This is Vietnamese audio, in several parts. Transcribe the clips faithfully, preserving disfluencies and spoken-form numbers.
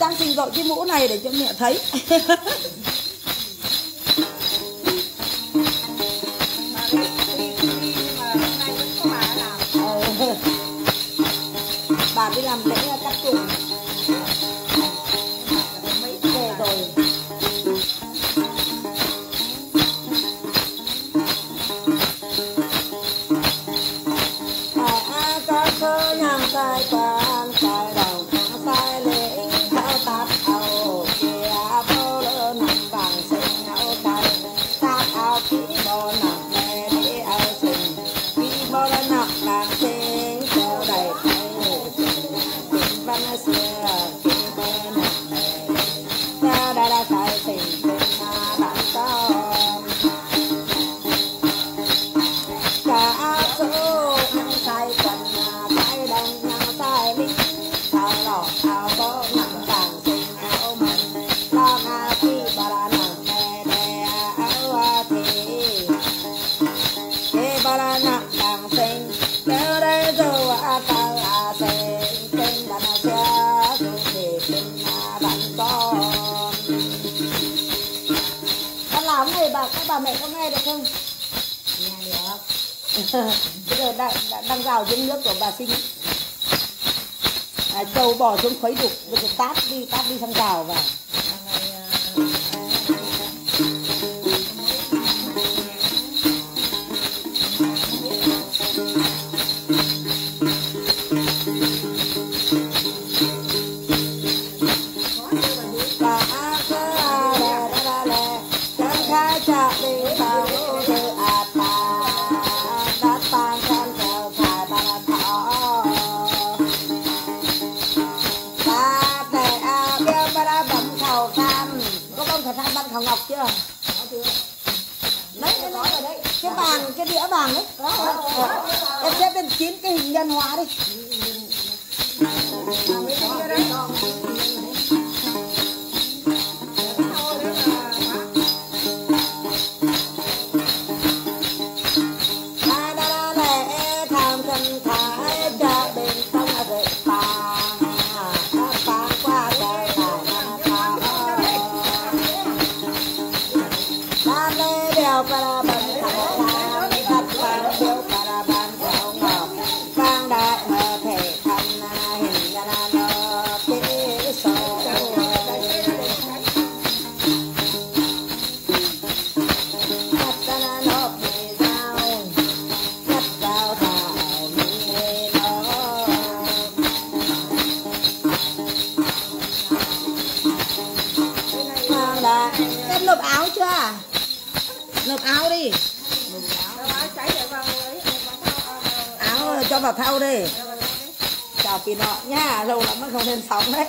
Đang trình dọn cái mũ này để cho mẹ thấy. Bà đi làm lễ cắt chuồng mấy về rồi. Bà mẹ có nghe được không? Nghe được. Bây giờ đang, đang rào dưới nước của bà Sinh. À, trâu bò xuống khuấy đục, bây giờ tát đi, tát đi sang rào vào. Thằng Ngọc chưa? Đấy, đấy, đấy. Cái bàn, cái đĩa bàn ấy. Đó, đó, đó, đó, đó, đó. Em xếp lên chín cái hình nhân hóa đi. Em nộp áo chưa? Nộp áo đi. Áo cho vào thau đi. Chào Pì Nọ nha, lâu lắm mới không lên sóng đấy.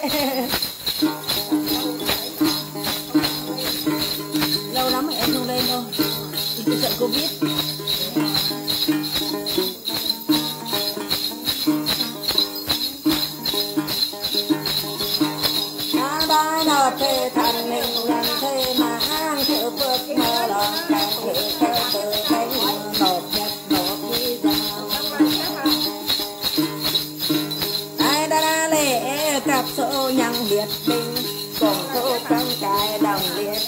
Lâu lắm mà em không lên đâu. Tôi sợ Covid. Đây là tàng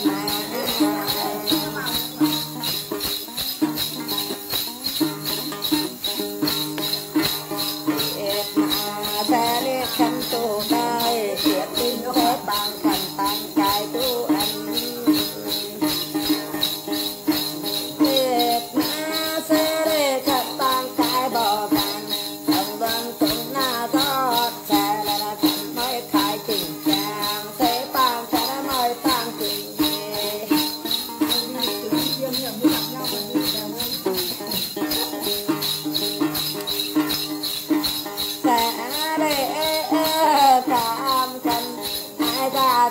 đây là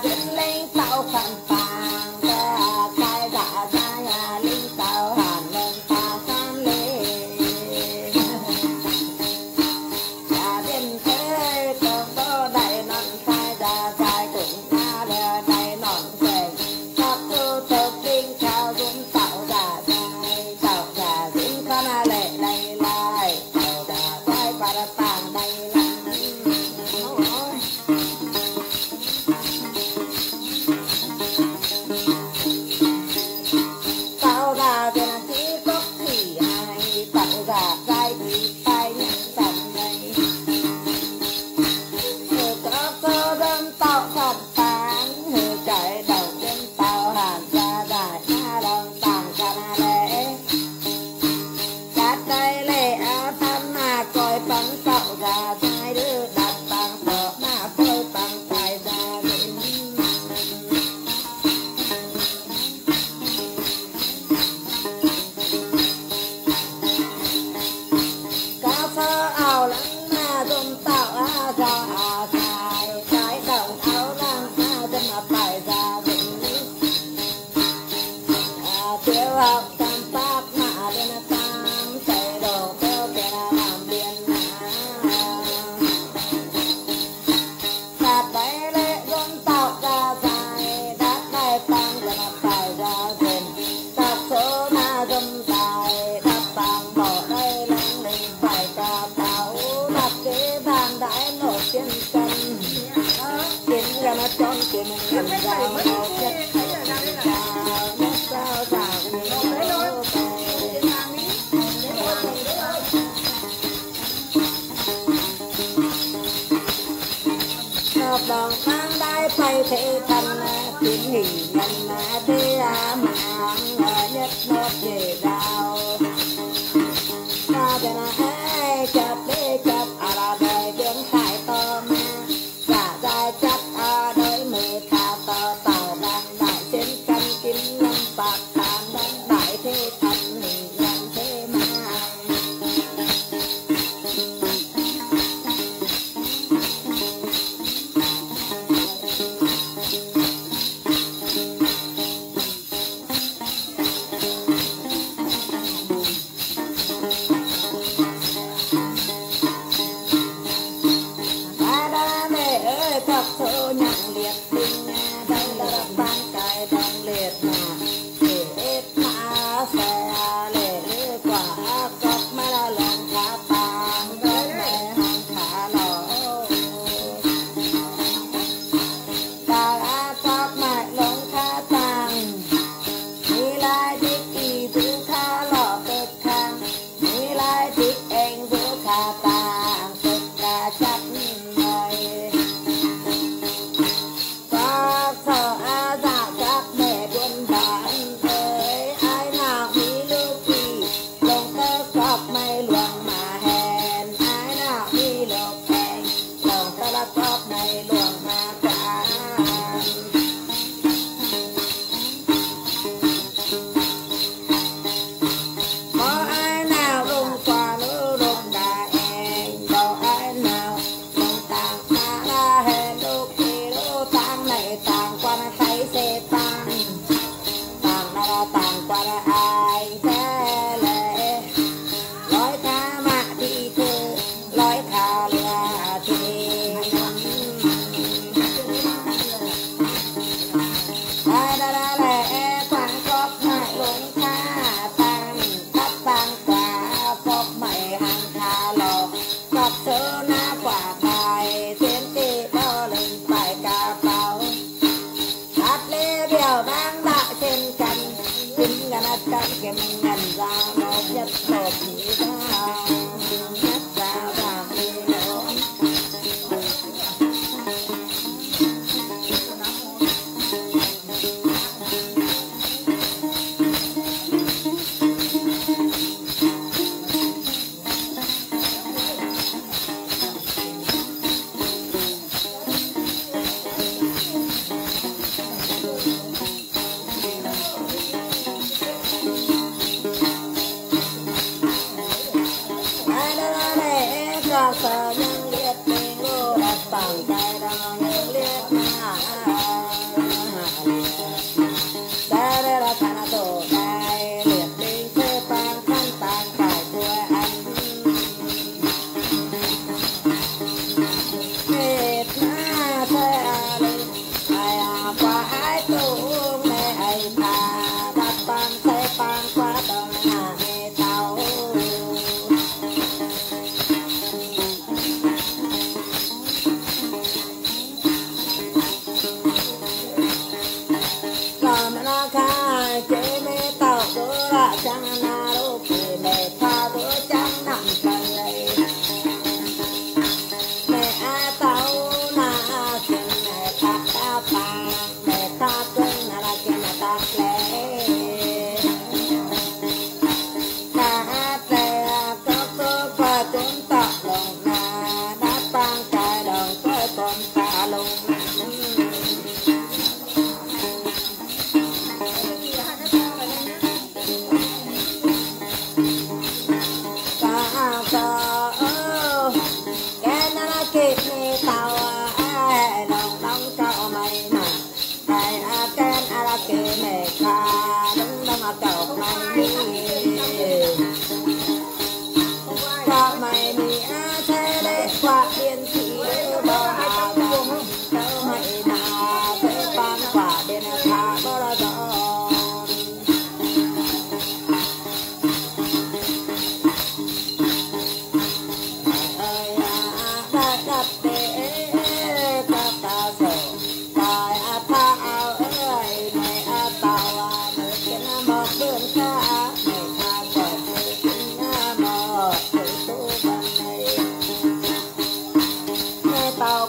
chân tâm đến ra mắt con của mình làm sao nó chất nó sao tạo nó hợp đồng mang đai thay thế tâm tiến hình nhân mà thế mà nhất nó về đào ta về là ai chặt để chặt à là đời biến thái to mà giả dài chặt à đời mê tha to tàu đang đại trên căn kim năm bạc tam đang đại thế thật hình nhân thế mà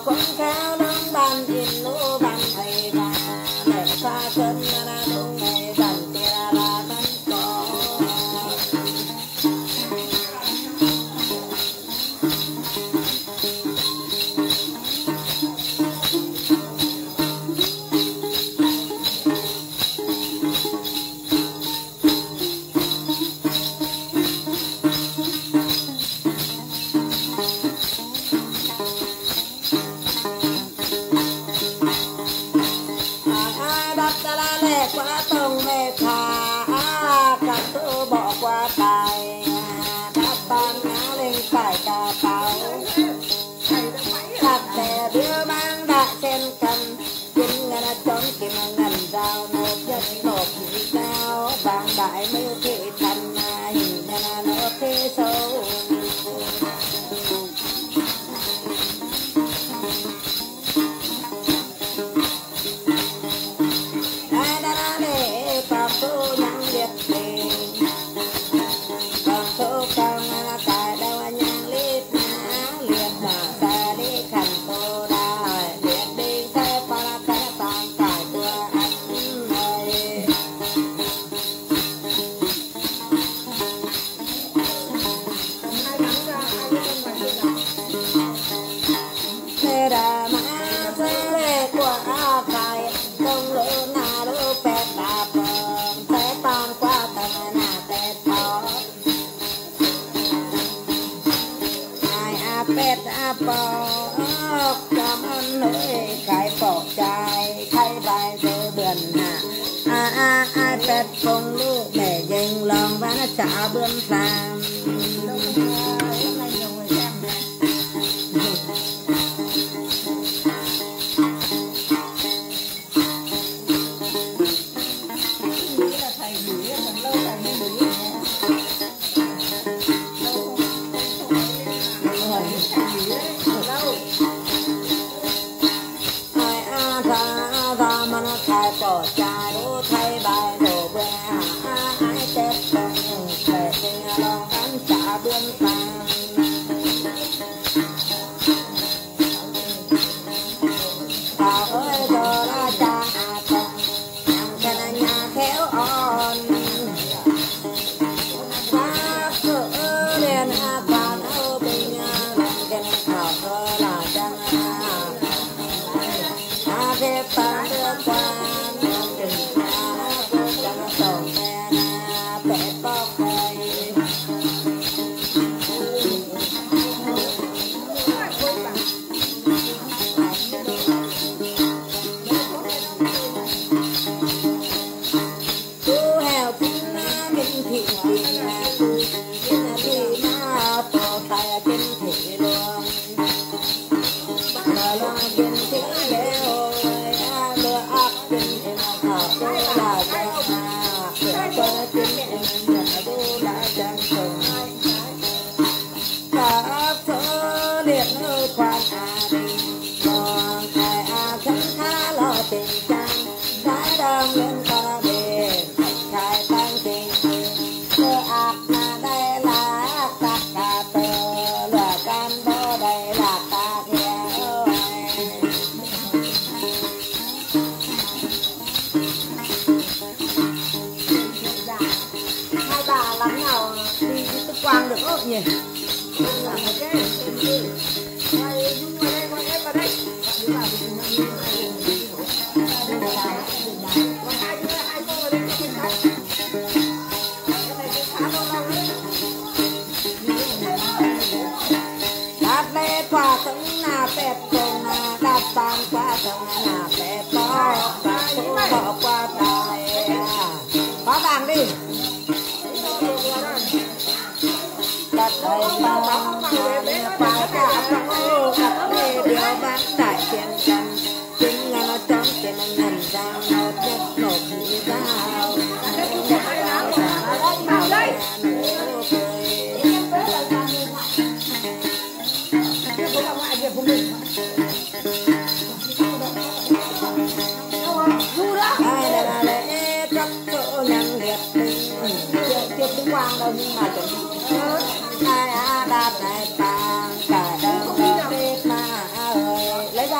con khao năm ban in lô ban thầy bà để xa chân ra đông ngày dần tia là thân có chả bươn làm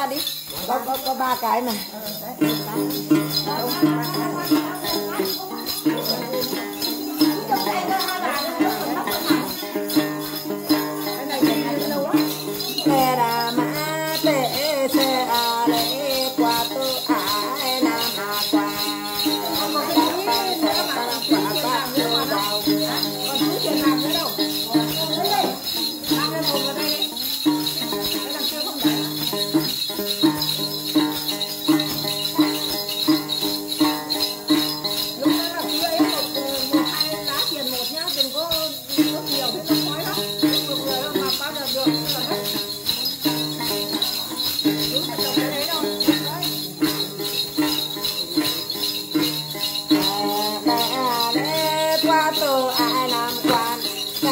ra đi. Có có có ba cái mà. Ừ,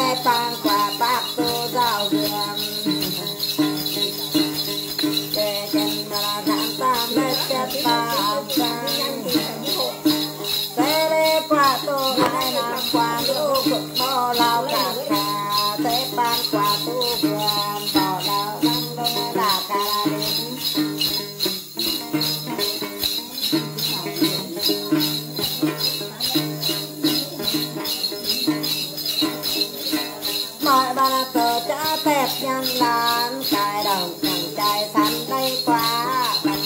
Hãy subscribe cho kênh Ghiền Mì Gõ để không bỏ lỡ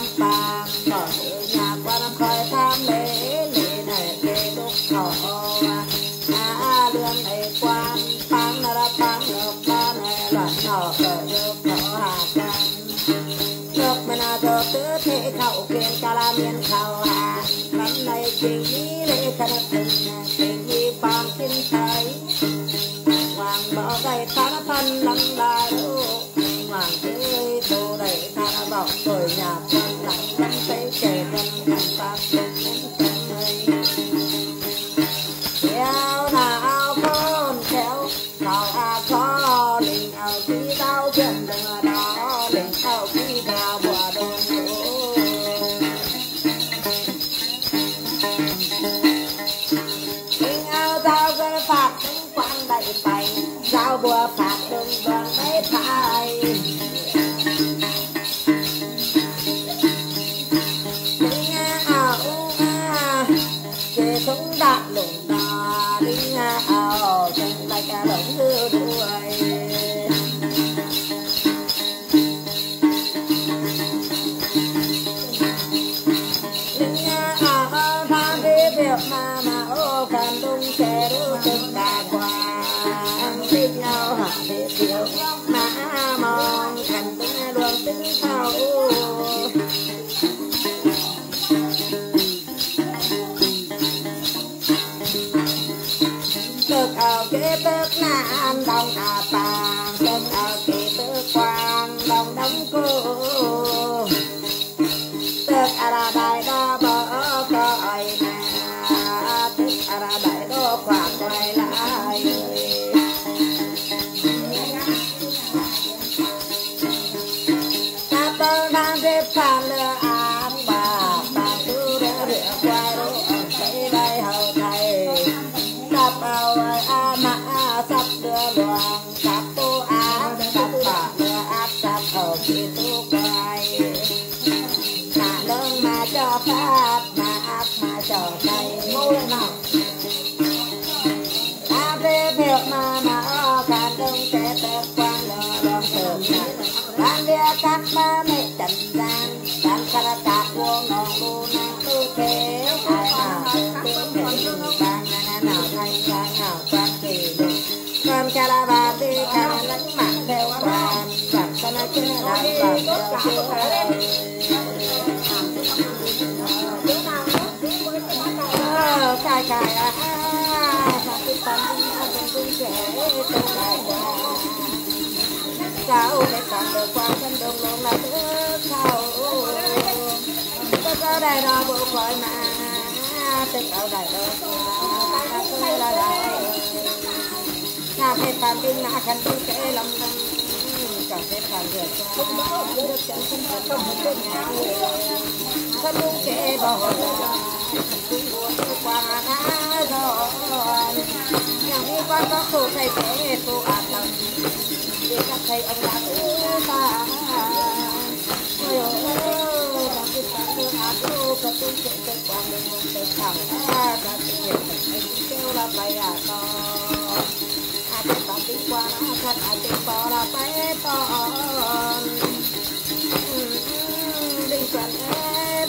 những video hấp dẫn. Hãy subscribe cho kênh Ghiền Mì Gõ để không bỏ lỡ những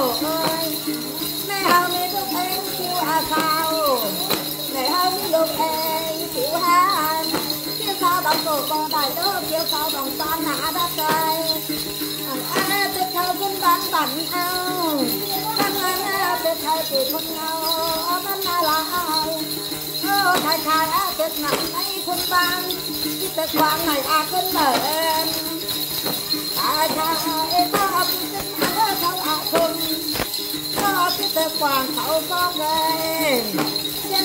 Thảo ơi, mẹ không được em chịu à Thảo, mẹ không được em chịu hát. Chiếc sao bằng cổ con đại lớp, chiếc sao bằng con hạ đất cây. Ai biết thơ cũng bán bẩn ao, bán ai biết thơ chỉ không nhau, bán ai là ai. Ô thầy thầy á biết nặng ấy không bán, chứ biết quang này à cũng bởi em. Thầy thầy em có học sinh hả không ạ không, có biết biết quang thảo có về. Trên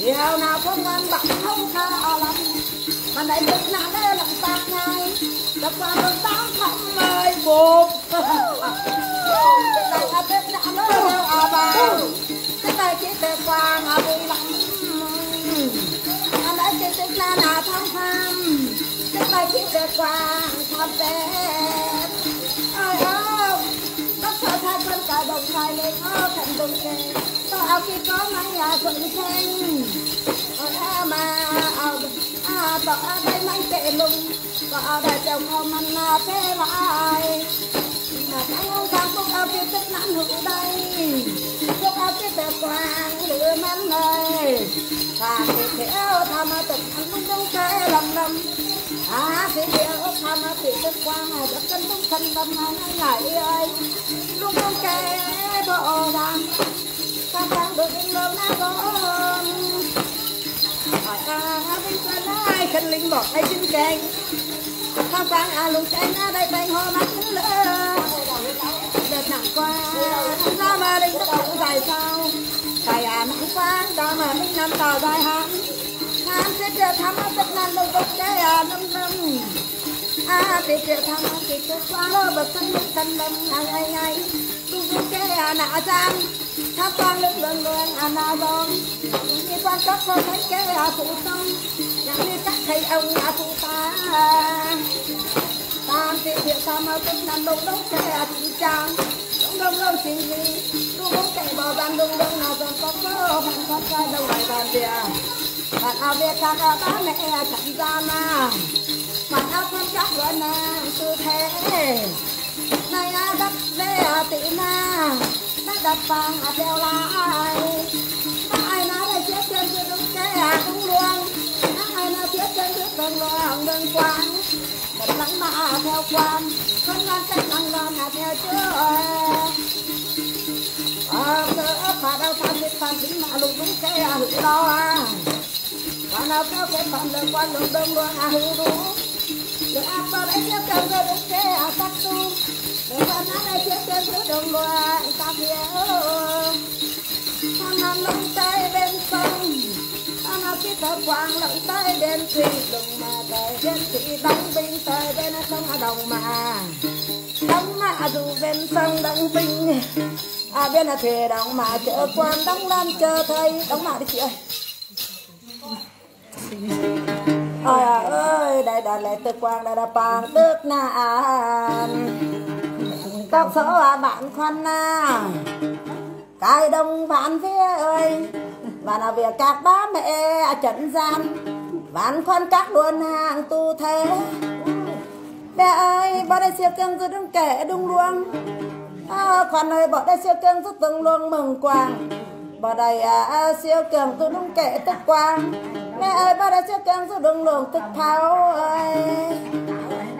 điều nào không ngăn bạn không thả lắm. Mà đại dịch nào đây làm tạc ngay, đập vào đường tám tháng mời một. Đại dịch dịch nào đó đều ở vào, cái tay chỉ tệ quang ở vui lắm. Mà đại dịch dịch nào nào tháng tháng, cái tay chỉ tệ quang thật đẹp. Ôi ôi, bác sợ thay quân cả đồng thời lên ngó thành đồng kề. Tôi áo khi có mái nhà thuận thanh, ôi áo mà áo đồng. Tỏ đây mang tệ lùng, tỏ đại chồng hôm anh là thế lại. Mà anh không sang cũng áo kia tức nãn hữu đây, cũng áo kia tệ quang lửa mắn này. Và thì thiếu tham tực anh cũng không thể lầm lầm. À thì thiếu tham thì tức quang là rất cân đúng thân tâm anh lại ơi. Lúc không kể bộ đàn, ta quang được in lơm lá gồm. Hỏi à bên quán ai khăn linh bỏ ai chim cành, thang quán à lùng cánh à đây bánh hoa mắt cứ lỡ. Đợt nặng qua tham gia mà linh tất cũng dài sau, phải à nặng quán đó mà mình nằm tỏ dài hẳn. Tham sẽ trở thăm á tất nàn lùng bốc chế à năm năm. À để trở thăm á thì trở qua lỡ bật thân lùng thân lâm ai ai ai. Cũng bốc chế à nạ giam, tham quán lưng lưng lưng à nạ dòng. Quan các con thấy cái là phụ tông, làm như các thầy ông là phụ tá. Tam thì thiệt tam ở bên nam đông đông cái là chính trang, đông đông đông chính gì, đông đông chạy bò ban đông đông nào còn có cơ bạn con trai đông này bàn gì à? Bạn ao về các bác mẹ chẳng ra mà, bạn ao con chắc vợ nàng tư thế, này à đất về à tị na, đất đặt vàng à theo lái. Cũng luôn ai nào biết chân biết đường lo hồng đường quan một lắng mà theo quan con loan cách lăng loan là theo chưa à sợ phạt đâu tham biết phạt tính mà lùng đúng cái à hữu đó à còn nào theo cái phạt đường quan đường đường lo à hữu đúng được ác vào đấy tiếp chân rồi đúng cái à sắc tu được quan ác đây tiếp chân rồi đường lo à ta biết thằng nam lông tay bên sông khi tờ quang lộng tới đêm thì đừng mà đời đêm thì đóng binh tới bên sông đồng mà đóng mà dù bên sông đóng binh à bên là thề đóng mà chợ quan đóng lan chờ thầy đóng mà đi chị ơi. Ôi à ơi đây đã lấy tờ quang đã đã bằng tước na tóc sổ à bạn khoan na cái đông bạn phía ơi. Và là việc các bá mẹ trấn gian bán khoan các luôn hàng tu thế. Bé ơi, bọn đây siêu cương giữ đúng kể đúng luôn à, khoan ơi, bọn đây siêu cương giữ tương luôn mừng quang. Bọn đây à, siêu cương giữ đúng kể tức quang. Mẹ ơi, bọn đây siêu cương giữ đúng luôn tức tháo ơi.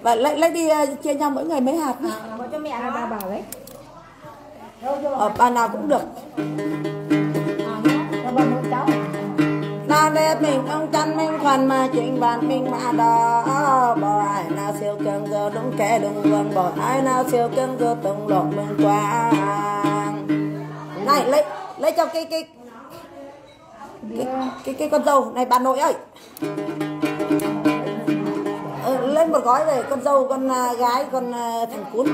và lấy lấy đi chia nhau mỗi người mấy hạt nữa cho mẹ hay bà bảo đấy ở bà nào cũng được. Hãy subscribe cho kênh Ghiền Mì Gõ để không bỏ lỡ những video hấp dẫn. đẹp mình không chăn mình khoan mà chính bản mình mà đó. Bỏ ai nào siêu cường giờ đúng kẻ đừng quên, bỏ ai nào siêu cường giờ tung lột mình quang. Này lấy lấy cho cái cái cái cái, cái con dâu này bà nội ơi. Ừ, lên một gói về con dâu con uh, gái con uh, thằng cún.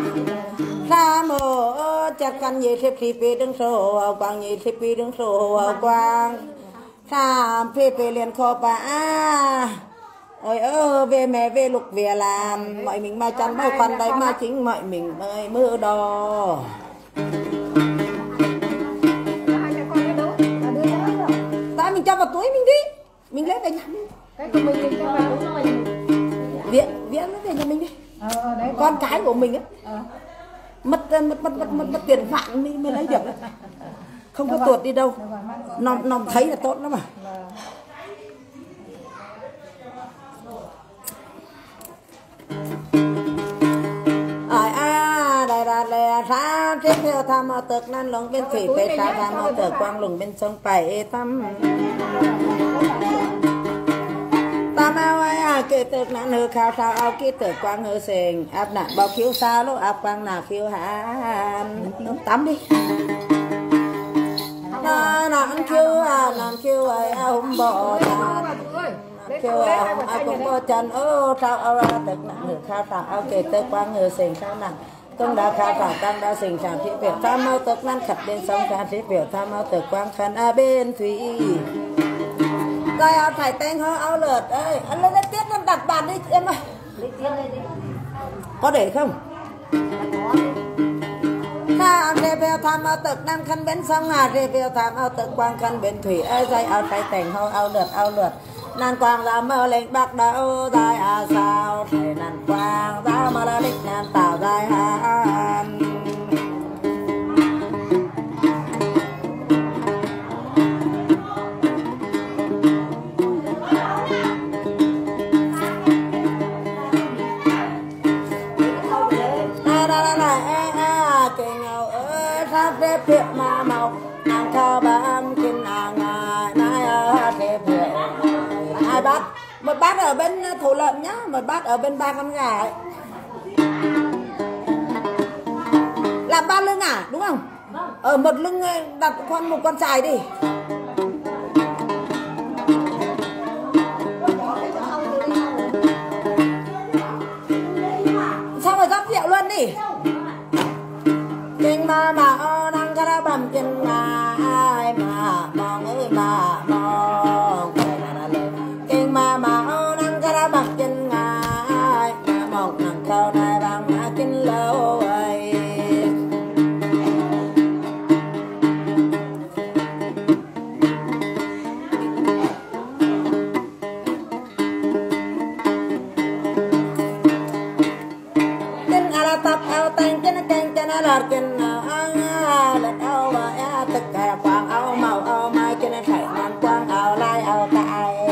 Nam mô chặt căn nhị thiệp phi phi đứng sổ quang nhị thiệp phi đứng sổ quang. Tham phi phi liền kho bá. Ôi ơ về mẹ về lục về làm mọi mình mà chăn bao quan đấy mà chính mọi mình mới mưa đò. Ta mình cho vào túi mình đi, mình lấy về nhà. Cái của mình thì cho vào viện viện nó về nhà mình đi. Con cái của mình á. Mất mất mất mất mất mất tiền vạn đi mới lấy được, không có tuột đi đâu, nó nó thấy là tốt lắm mà. Ai a đại đại lệ ra tiếp theo tham ở tực nan lồng bên thủy tây ta tham ở tực quang lùng bên sông bảy tam tam ao ai kê tực nan hư khao sao ao kê tực quang hư sền áp nạn bao khiếu sao lúc áp quang nào khiếu hả nước tắm đi. Nam kêu à nam kêu ai hôm bỏ ta kêu à cũng có chân ô sao ra được nặng khao tặng ao kể tới quang người sình sao nặng công đã khao tặng tăng đã sình chẳng thị biểu tham mau tật nan khập đến sông cả thị biểu tham mau tật quang khăn a bên thủy coi ao thải tanh ho ao lợt ơi anh lên tiếp lên đặt bàn đi em ơi có để không. Nam review tham ao tực nam khăn bên sông hà review tham ao tực quang khăn bên thủy ơi dây ao trái tành hô ao lượt ao lượt nan quang ra mơ lệnh bạc đau dài à sao thầy nan quang ra mơ là lịch nan tạo dài à thiệp mà màu nàng cho bám kim nàng nai thiệp hai bát một bát ở bên thủ lợn nhá, một bát ở bên ba con gà ấy. Làm ba lưng à đúng không, ở một lưng đặt con một con trai đi. Sao rồi rót rượu luôn đi kinh mà mà bầm chân mà ai mà mong ơi mà mong kinh mà mà ô nắng cái ra bầm chân mà ai mà mong nắng cao này bằng mà kinh lâu ấy kinh à là tập ao tan kinh à kinh kinh à là kinh nào ăn à là quang ao màu ao mai cho nên phải nam quang ao lai ao tại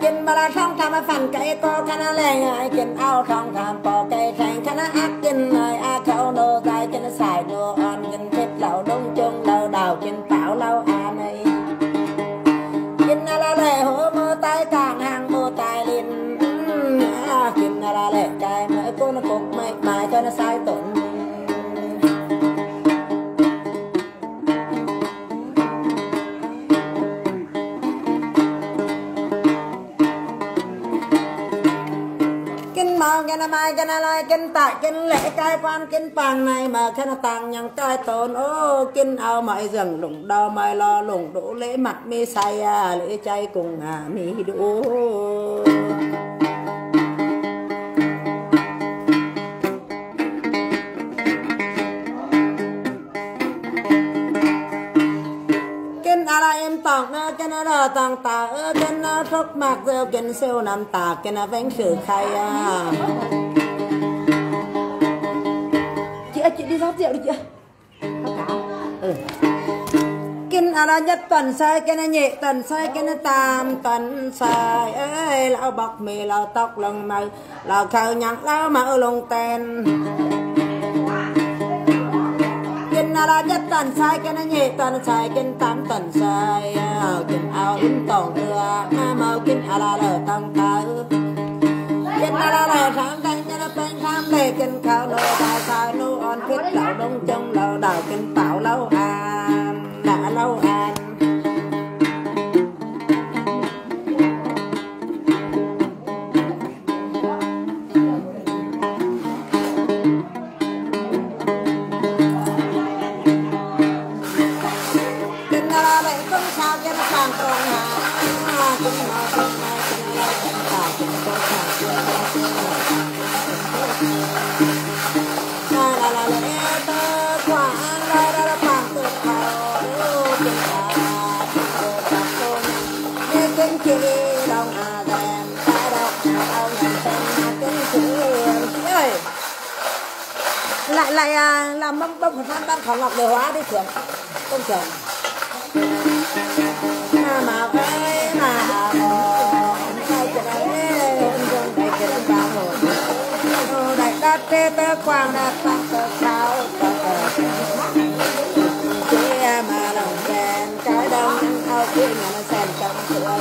kinh ba la song tham phần cây co khăn á lê ngại kinh ao song tham bò cây thành khăn á ác kinh lời a khâu nô dài cho nó xài nô on kinh thịt lẩu đông chung lâu đào kinh bảo lâu a này kinh a la lệ hố mô tay càng hàng mô tay linh kinh a la lệ trai mới cô nó cục mày mài cho nó sai tổn mai cái này lại kinh tại kinh lễ cai quan kinh bằng này mà cái nó tàng nhằng cai tốn ô kinh ao mọi rừng lủng đo mai lo lủng đỗ lễ mặt mi say à lễ chay cùng hà mi đỗ kinh à là em tòng na kinh à là tàng tà ơ kinh à thuốc mạc rêu kinh siêu nằm tà kinh à vén sự khai à chị đi rót rượu đi chị. Ừ. Kinh à là nhất tuần sai cái này nhẹ tuần sai cái này tam tuần sai ấy lão bọc mì lão tóc lông mày lão khâu nhăn lão mỡ lông tên. Kinh na la nhất tần sai cái na nhị tần sai cái tám tần sai ao cái ao in tòng thừa ma mau cái a la lờ tăng ta cái na la lờ sáng đăng cho nó bên tham để cái khao lô đào sao nu on cái đào đông trong lầu đào cái tảo lâu an đã lâu an lại lại làm bông bông phần ban khảo lọc đề hóa đi trưởng công trưởng mà cái mà đại đa tê tê quang đạt tăng tơ cao tê mà lòng đèn trái đông ao kia mà nó sèn trong sườn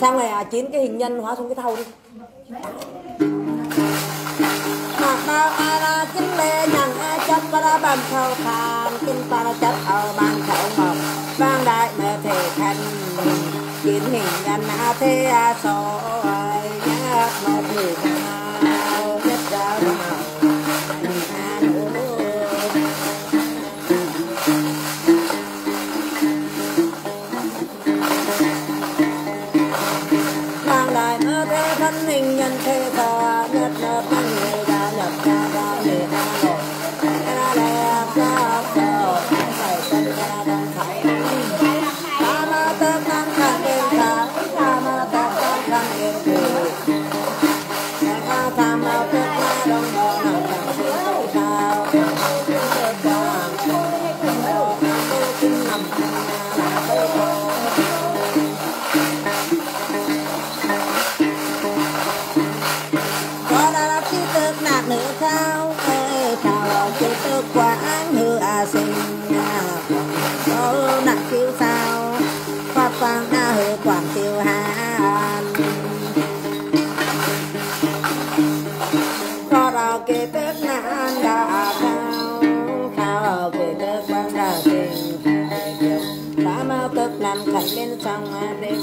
sang này à chín cái hình nhân hóa xuống cái thau đi mặt tao ai là chín lê nhằng ai chấp và đã bàn thau than chín ta đã chấp ở bàn thau mộc ban đại mẹ thể thành chín hình nhân à thế à số ai nhắc một người nào nhất ra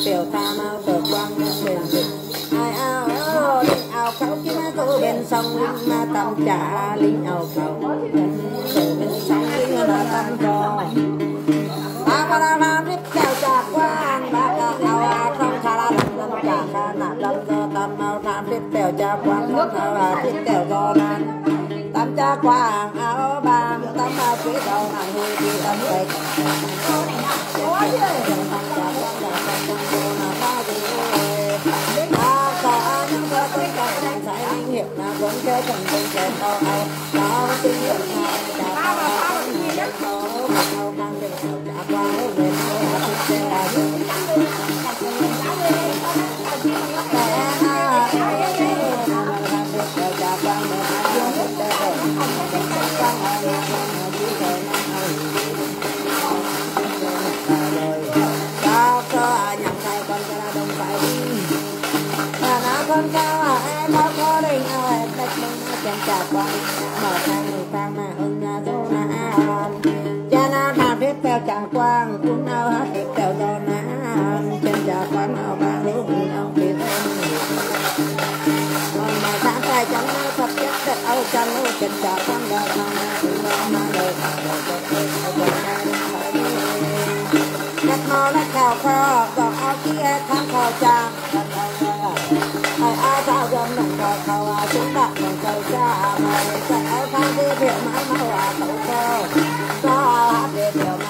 tiểu ta mau được quang bên biển ai ao linh ao khâu kia câu bên sông linh ma tâm trả linh ao khâu bên sông linh ma tâm trò ta ba la la biết chào chạc quang ba la la không tha la lâm chạc ta nạp lâm do tâm mau tham biết tiểu chạc quang nước thao và biết tiểu do lan tâm chạc quang áo bàng tâm mau quý đầu hàng hư đi tâm bạch cái thằng con trẻ to ao đó tiếng người ta đã bao bao mang về sao đã qua về chàng quang cũng nào hát được tèo đò nán chân chàng quang nào ba lũ ông kia thôi mà sáng tay chẳng nói thật chất thật âu chân lũ chân chàng quang đò nán mà đời thật thật thật thật thật thật nó nó khảo khó còn áo kia tháng khảo chàng thật thật thật ai sao dâm nặng khảo khảo chúng ta còn cầu cha mà sẽ áo tháng đi việc mãi mãi hòa tẩu khâu đó hát được điều mà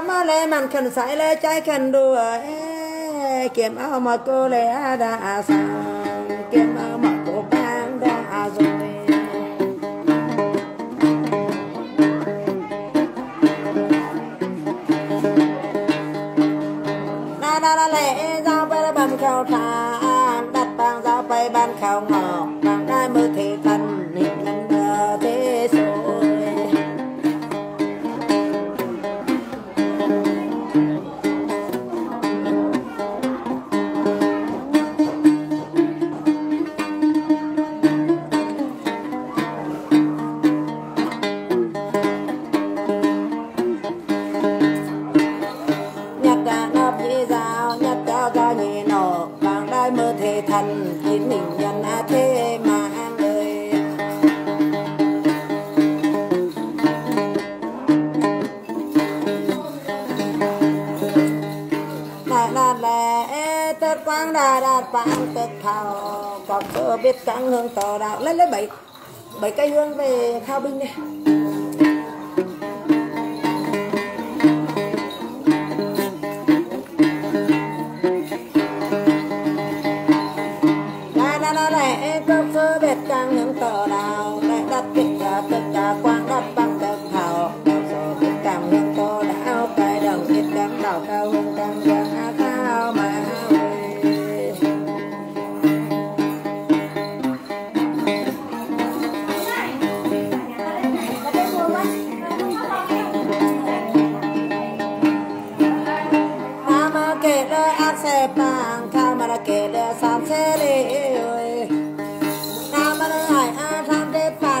mà lê màn khẩn sải lê trái khẩn đùa kiếm áo mà cô lê đã sang kiếm áo mà cô bán đã rồi na na na lê giao bay bàn khao thang đặt bàn giao bay bàn khao ngọc bàn đai mơ thì thần hình nắng mưa thế rồi biết cắn hương tò đạo lấy lấy bảy bảy cây hương về thao binh đi. Này này này này cốc sơ biết cắn hương tò đạo lại đặt tất cả tất cả quang đặt bằng tất thảo cốc sơ biết cắn hương tò đạo cái đầu biết cắn đạo cao hương cắn giang cao mà Hãy subscribe cho kênh Ghiền Mì Gõ để không bỏ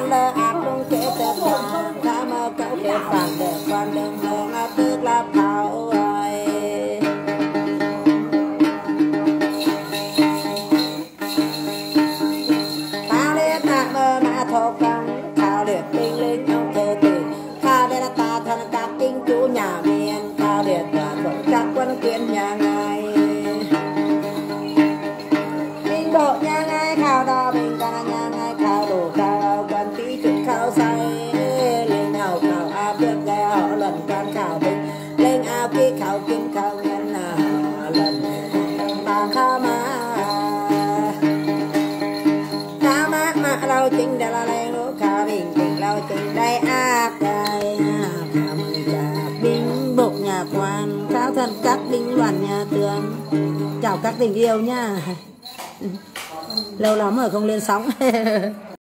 lỡ những video hấp dẫn. Thân các binh đoàn nhà tường chào các tình yêu nha. Lâu lắm rồi không lên sóng.